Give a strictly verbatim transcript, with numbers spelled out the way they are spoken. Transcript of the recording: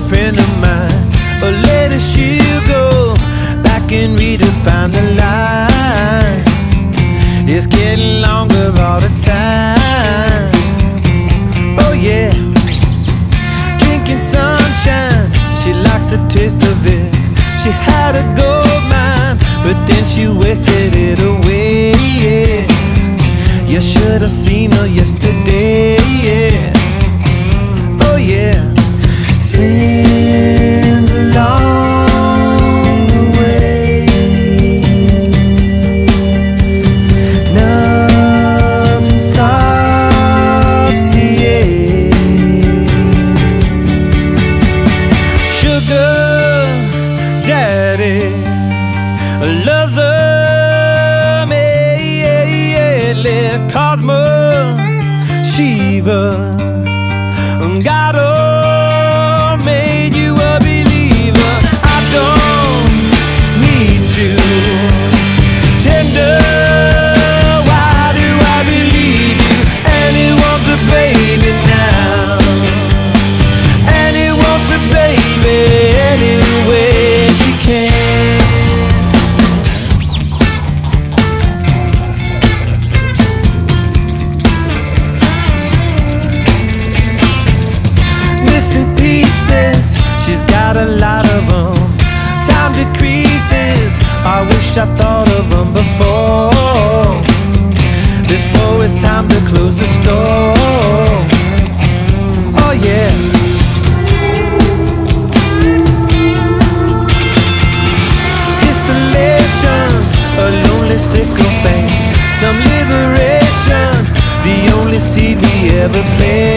a friend of mine, but later she'll go back and redefine the line. It's getting longer all the time. Oh yeah. Drinking sunshine, she likes the taste of it. She had a gold mine, but then she wasted it away, yeah. You should have seen her yesterday, yeah. Oh yeah. Sing along the way. Nothing stops the air. Sugar daddy loves the medley. Cosmo Shiva got her. I wish I thought of them before, before it's time to close the store. Oh yeah. Distillation, a lonely sycophant, some liberation, the only seed we ever planted.